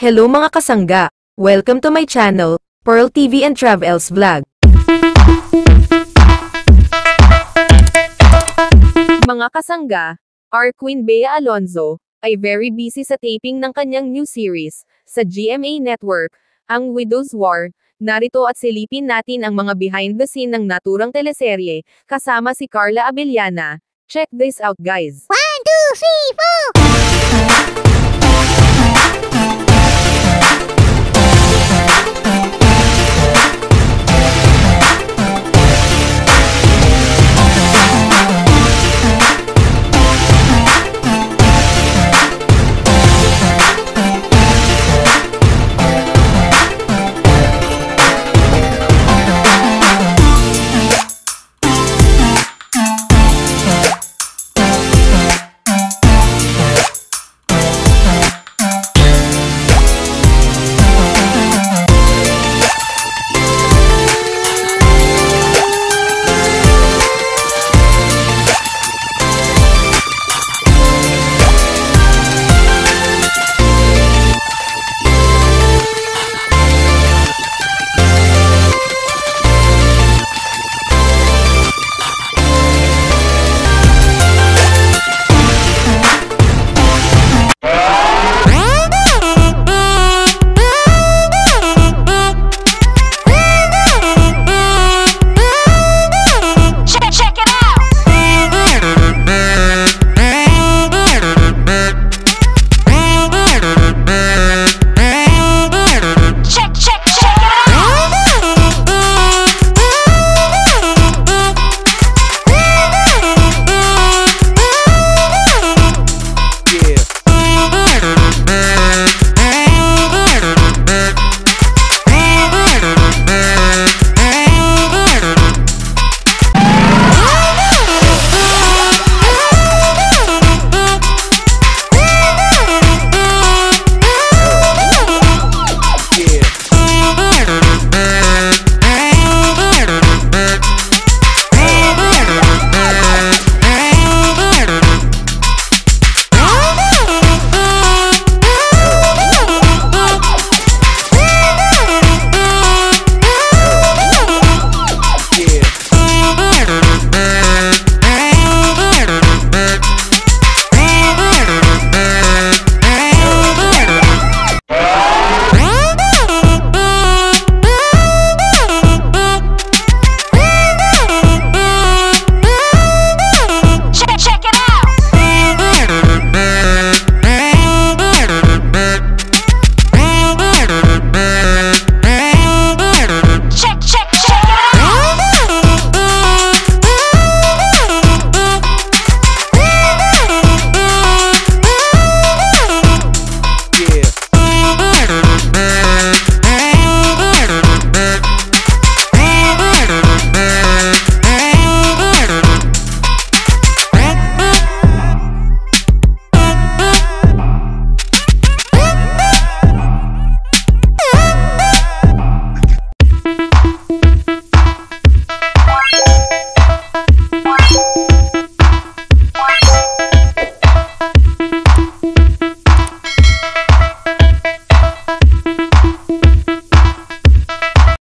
Hello mga kasangga! Welcome to my channel, Pearl TV and Travels Vlog. Mga kasangga, our Queen Bea Alonzo ay very busy sa taping ng kanyang new series sa GMA Network, ang Widows War. Narito at silipin natin ang mga behind the scene ng naturang teleserye kasama si Carla Abellana. Check this out guys! 1, 2, 3, 4!